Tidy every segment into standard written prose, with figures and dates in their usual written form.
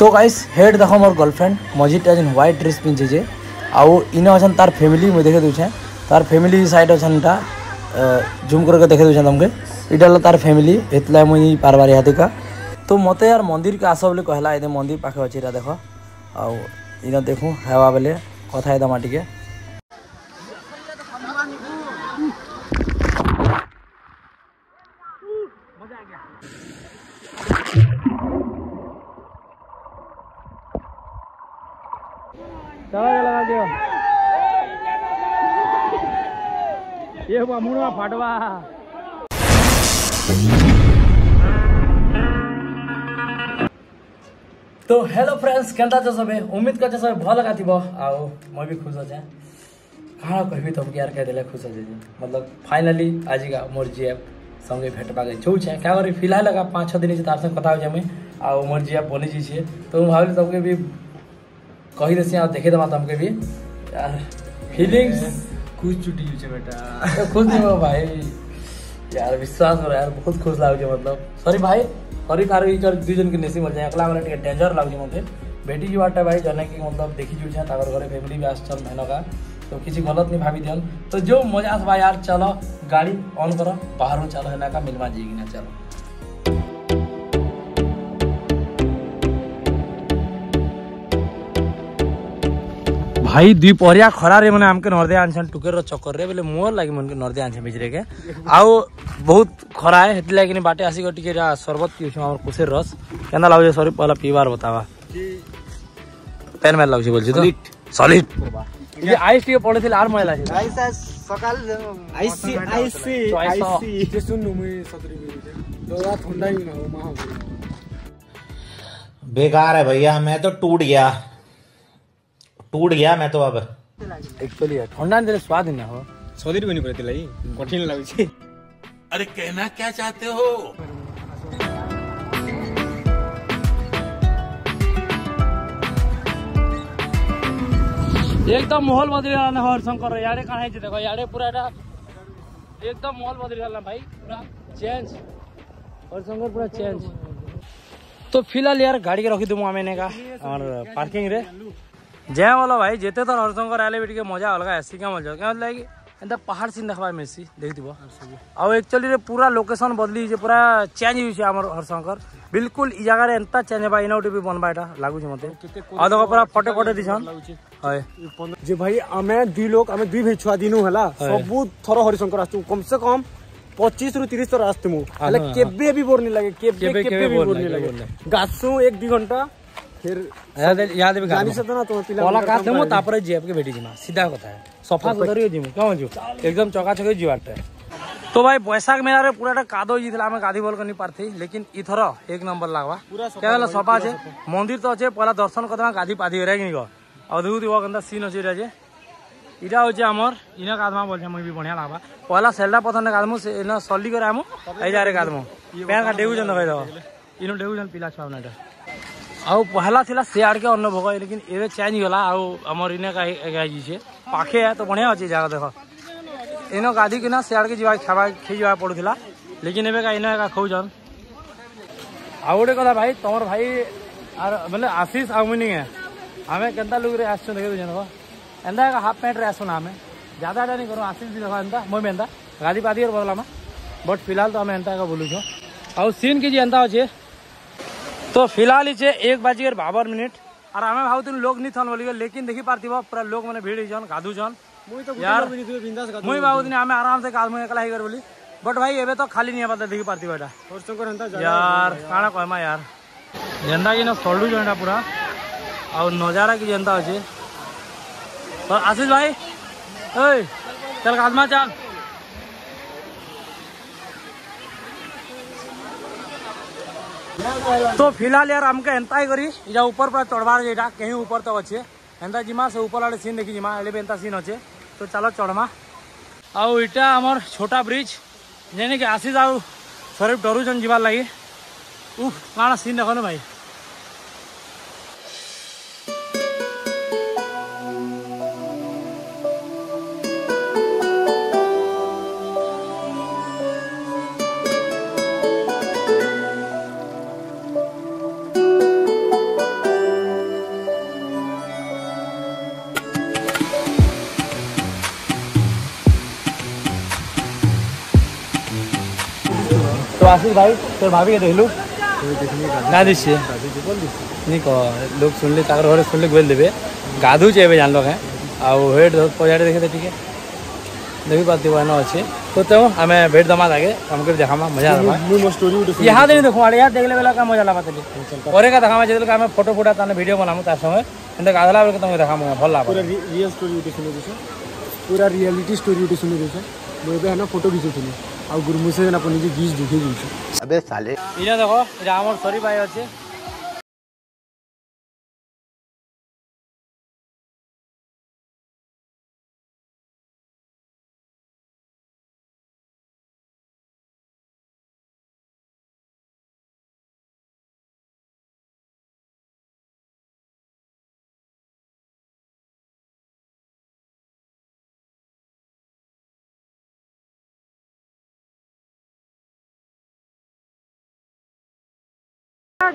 तो guys head देख मोर girlfriend Majid आज व्हाइट ड्रेस पिंधे आउ इन अच्छा तार फैमिली मुझे देखे दूचे तार फैमिली साइड अच्छा जूम करके देखे दूचे तुमके इटा तार फैमिली इतना मुझे पार्बार हाथिका तो मत यार मंदिर के आस बोली कहला ये मंदिर पाखे अच्छे देख आउ इन देखूँ हेवा बोले कथा है दमा टे लगा दियो ये मुड़ा फाटवा तो हेलो फ्रेंड्स केनता छ सबे उम्मीद कर सब भल लगा थीबो आउ मैं भी खुश अच्छे कहाँ कहबी तब यार कह देले खुश अच्छे मतलब फाइनली आज का मोर जीएफ संगे भेटबा के चौछे क्या करी फिलहाल लगा 5-6 दिन तार संग कथा हो जमे आउ मोर जीएफ बनी जी तो भावली तबके भी कही देसी आ देखे दमा तुमके भी यार फीलिंग्स कुछ छुट्टी छे बेटा खुश हो भाई यार विश्वास हो यार बहुत खुश लाग जे मतलब सॉरी भाई सॉरी कार विचार दु जन के नेसी मर जाय अकला वाला टिके डेंजर लाग जे मते बेटी जुआटा भाई जने की मतलब देखि जु छ ताकर घरे फैमिली भी आछन भनका तो किसी गलत नहीं भाबी दियन तो जो मजा आस भाई यार चलो गाड़ी ऑन करो बाहर चलो हैना का मिलवा जी ना चलो भाई दुपहरिया खरा रे मैंने हमके नर्दे आनसन टुकेर चक्कर रे बोले मोर लगे मन के नर्दे आनसन बिजरे के आउ बहुत खरा है हेतले कि बाटे आसी को टिके शरबत पियो हमर कुसेर रस केना लाउ जे सॉरी पहला पीवार बतावा पेन में लाउ जे बोल छी तो सॉलिड ये आइस टिके पड़े थिल आर मैला छै आइस सकाल आइस जे सुनु मु 17 मिनिट दोरा ठंडा ही न हो मां बेकार है भैया मैं तो टूट गया मैं तो अब एक्चुअली यार ठंडा दे स्वाद न हो सॉलिड कोनी पड़ती लई कठिन लागै छै अरे कहना क्या चाहते हो एकदम माहौल बदल गेल न हरिशंकर रे यारे काहे छै देखो यारे पूरा एकदम माहौल बदल गेल न भाई पूरा चेंज हरिशंकर पूरा चेंज तो फिलहाल यार गाड़ी के रखि दमु हमेने का और पार्किंग रे जय बोलो भाई जेते तो हरिशंकर आले बेटी के मजा अलग ऐसी क्या मजा क्या लगे एंता पहाड़ सीन देखा मेसी देख दीब आउ एक्चुअली पूरा लोकेशन बदली जे पूरा चेंज हो आम हरिशंकर बिल्कुल इ जगह एंता चेंज होगा इन गोटे भी बनवा यहाँ लगुच मत आ देख पूरा फटे फटे दीछन जे भाई आम दुई लोग आम दुई भाई छुआ दिन है सब थर हरिशंकर आसू कम से कम 25 रू 30 थर आसमु केबे भी बोर नहीं लगे गासू 1-2 घंटा फिर याद है गाड़ी से ना तो कोला का देमो तापर जेब के बेटी जिमा सीधा कथा है सफा करियो जिमो क्यों जो एकदम चौका छके जीवाटे तो भाई बैसाख मेला रे पूराटा कादो जीथला हम गादी बोल कनी पारथि लेकिन ई थरो 1 नंबर लागवा केला सफा छे मंदिर तो छे पहला दर्शन करवा गादी पादी रे कि अधूरी हो गंदा सीन हो जे रे इटा हो जे हमर इना गादमा बोल जे मई भी बढ़िया लागवा पहला सेलडा पथन गादमो से इना सल्ली करे हम ए जा रे गादमो पैर का डेउ जन भाई दो इनो डेउ जन पिला छाव नाटा आउ पहला थिला सियाड़ के अन्न भोग लेकिन एवे चेंज होला आउ हमर इने का गाजी छे पाखे है तो बढ़िया अछि जगह देखो इनो गादी किना सियाड़ के जीवा खावा खिजवा पड़थिला लेकिन एबे का इने का खौजन आउडे कथा भाई तोर भाई आर मतलब आशीष आमुनी है हमें केनता लोग रे आसु देखे जनो एंदा का हाफ पैंट रे आसु नामे ज्यादा डा नहीं करू आशीष दिन एंदा मोय मेंदा गादी पादी और बदलामा बट फिलहाल तो हम एंदा का बोलू छो आउ सीन के जे एंदा हो छे तो फिलहाल इसे 1:52 और आम भावती लोग नहीं थन बोलिए लेकिन देखी पार्थिव पूरा लोग मैंने भीड़ जन गाधु जन यार मुई भावती आम आराम से गाधु एकला ही कर बोली बट भाई एबे तो खाली नहीं पता देखी पार्थिव यार काना कहमा यार जेनता कि सल्लू जनता पूरा और नजारा कि जेनता अच्छे और आशीष भाई ओय चल गाधमा चल तो फिलहाल यार हमके एंता ही करी इजा ऊपर पर चढ़वार जेटा कहीं ऊपर तक अच्छे एंता जिमा से ऊपर वाले सीन देखी जिमा एले भी एंता सीन अच्छे तो चलो चढ़मा आउ इटा हमर छोटा ब्रिज जेने कि आशीष आउ शरीफ डरुजन जीवार लगी उफ काना सीन देखो ना भाई आशीष भाई तो भाभी के देखलू ना दी छे नहीं कह लोग सुन ले ताकर सुन ले बोल देवे गाधू चाहिए जान लोग हैं आउ हेड पजाड़े देखे ठीक है देवी बात दीवाना अच्छे तो आम भेट दमा लगे हमको देखा मजा लगा यहाँ देवी देखो अरे यहाँ देखले बेला का मजा लगा और का देखा जैसे आम फोटो फोटा ताने वीडियो बनामु तार समय एंता गाधला बेला तुमको देखा भल लगा पूरा रियल स्टोरी उठे सुने दिस पूरा रियलिटी स्टोरी उठे सुने दिस मैं एबे हना फोटो खिचुथिनी आ गुरमु से अपन जे गीज दिखे दिस अबे साले इना देखो इरा हमर सरी भाई अछि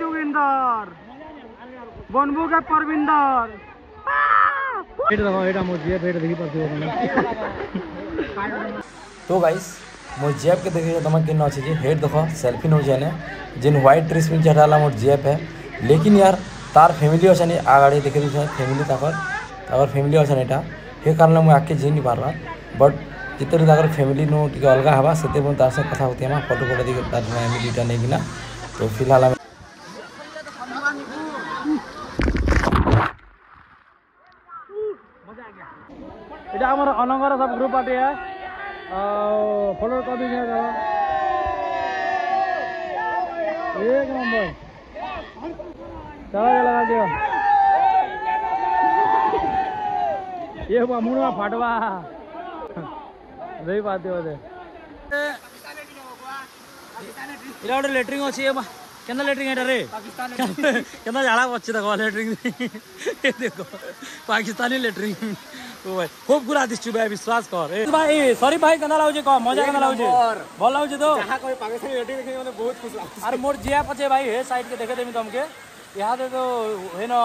जोगिंदर बनबू के परविंदर भेट रहा एटा मोजिया भेट देखि पथियो माने तो गाइस मोजिया के देखि तमा किन अछि जे हेड देखो सेल्फी न जाने जिन व्हाइट ड्रेस में चढ़ाला मोजिया है लेकिन यार तार फैमिली अछन आगाड़ी देखि छै फैमिली ताकर और फैमिली अछन एटा हे कारण हम आके जे नि Parwa but जितरे Takar family no टिक अलगा हवा सते बन तार से कथा होती हम फोटो फोटो देखि तार फैमिली टा नै बिना तो फिलहाल हमारा अनंगरा सब ग्रुप आते हैं फॉलोअर का भी है एक नंबर चला लगा दिया ये हुआ मुंडवा फाटवा रही बात है इलाड़ लेटरिंग हो चाहिए केना लेटरिंग है रे पाकिस्तान केना झाड़ा बच्चे देखो लेटरिंग देखो पाकिस्तानी लेटरिंग तो भाई खूब गुला दिस चुबे विश्वास कर ए भाई सॉरी भाई केना लाउजे कह मजा केना लाउजे भल लाउजे तो जहां कोई पाकिस्तानी लेटरिंग देखि माने बहुत खुश लागै अरे मोर जिया पछे भाई हे साइड के देखे देमी तुमके यहां दे तो हे न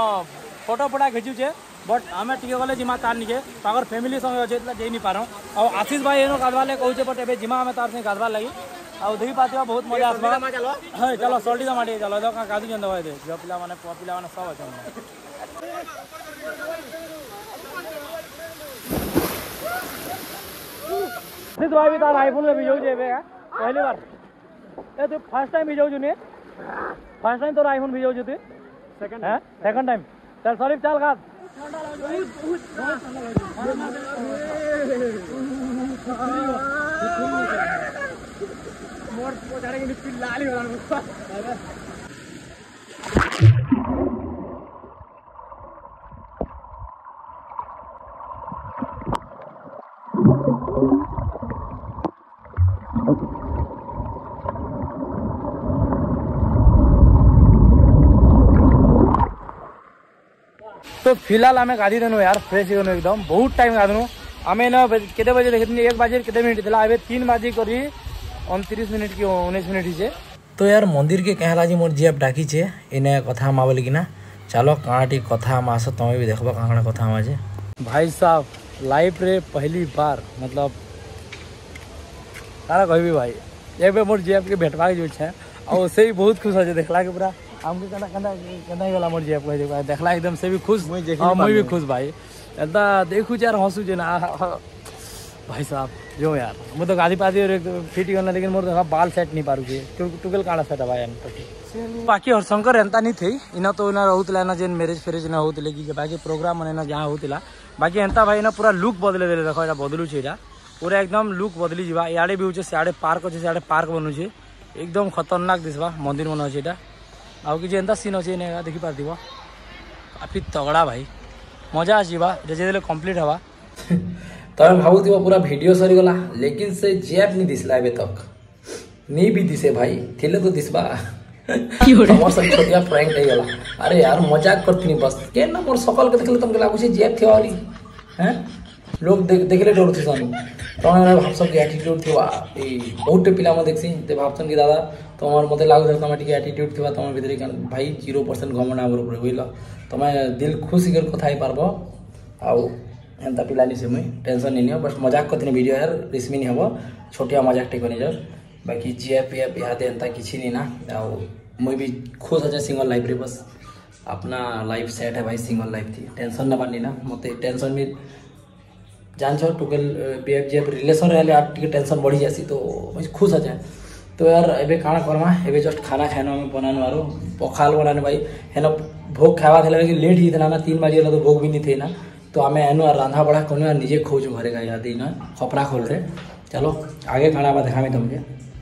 फोटो फोटा खिचू छे बट हमें टिके गले जिमा तार निके ताकर फैमिली संग हो जेतला जे नि पारो और आशीष भाई हे न गाधवाले कहू छे बट एबे जिमा हमें तार से गाधवा लागि और देवी पातिया बहुत मजा आसबा चलो हां चलो सोल्डी माटी चलो दो का कादू जंदवाय दे जो पिला माने पिला माने सब अच्छा सिद भाई भी तार आईफोन ले भी जाऊ जेबे पहली बार ए तू फर्स्ट टाइम भी जाऊ जुने फर्स्ट टाइम तो आईफोन भी जाऊ जुते सेकंड टाइम चल शरीफ चल का ठंडा लग मोर को जा रहे हैं इसकी लाली वाला मुस्का तो फिलहाल हमें गाड़ी देनो यार फ्रेश होनो एकदम बहुत टाइम गादनो हमें ना कितने बजे देखिए 1 बजे कितने मिनट दिला अबे 3 बजे करी 29 मिनट की 19 मिनट ही तो यार मंदिर के कहला जी मोर जी आप डाकी छे इने कथा मा बोल कि ना चलो काटी कथा मा से तमे भी देखबो कांगड़ा कथा मा जे भाई साहब लाइफ रे पहली बार मतलब सारा कहबी भाई एक बे मोर जी आप के भेटवा के जो छे और से ही बहुत खुश हो जे देखला के पूरा हम के कना कना कनाई वाला मोर जी आप कह देखला एकदम से भी खुश मैं भी खुश भाई एदा देखू यार हंसू जे ना भाई साहब जो यार मु तो गाड़ी पादी और फिट होना लेकिन मोर बाल सेट नहीं पारू के टुकल काड़ा सेट भाई हम तो बाकी हरिशंकर एंता नहीं थी इना तो ना रहउतला ना जेन मैरिज फेरेज ना होतले कि बाकी प्रोग्राम ना जहां होतला बाकी एंता भाई ना पूरा लुक बदले देले देखो एटा बदलू छे एटा पूरा एकदम लुक बदली जीवा याडे भी उचे साडे पार्क छे साडे पार्क बनू छे एकदम खतरनाक दिसवा मंदिर मन छे एटा आउ कि जे एंता सीन छे ने देखि पार दिबो काफी तगड़ा भाई मजा आसीबा जेले कंप्लीट हवा तब भावुति पूरा भिडियो सरीगला लेकिन से जैप नहीं दिसला अबे तक नहीं भी दिसे भाई थिले तो दिसबा मोर सब छोटिया फ्रैंक नहीं गला अरे यार मजाक करथनी बस के ना मोर सकल के देखले तुमके लागो से जैप थे वाली हैं लोग देखले डर थे सानू तो हमरा भाव सब के एटीट्यूड थी वा ए बहुत पिला म देखसी ते भावसन के दादा तो हमर मते लागो थे तमा टिक एटीट्यूड थीवा तमा भीतर के भाई 0% घमना ऊपर बुझलो तमा दिल खुशी कर कथाई पारबो आ एंता पिलाली से मुई टेंशन नहीं बस मजाक करते वीडियो यार रिस्मी नहीं हम छोटिया मजाक टेक बनी जर बाकी जीआ पिया इदे एंता किसी नहीं ना। मुई भी खुश अच्छे सिंगल लाइफ रे, बस अपना लाइफ सेट है भाई। सिंगल लाइफ थी टेंशन ना पानी ना मत टेंशन भी जान छो टोटल बीएफ जीएफ रिलेसन रे टेंशन बढ़ी जासी। तो मुझे खुश अच्छे। तो यार एबे काना करमा, एबे जस्ट खाना खाइनु आम बनानु आरो पखाल बनाने भाई हेना भोग खावार हेला कि लेट हितना ना 3 बजे तो भोग भी नहीं थे ना। तो आम एनु आर रांधा बड़ा कनु आर निजे खोजु घरे गाई आदि ना खपरा खोल रे। चलो आगे खाना बा दिखामी तुमके।